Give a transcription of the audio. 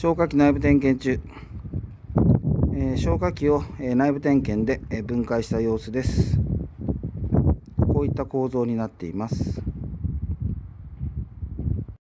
消火器内部点検中、消火器を内部点検で分解した様子です。こういった構造になっています。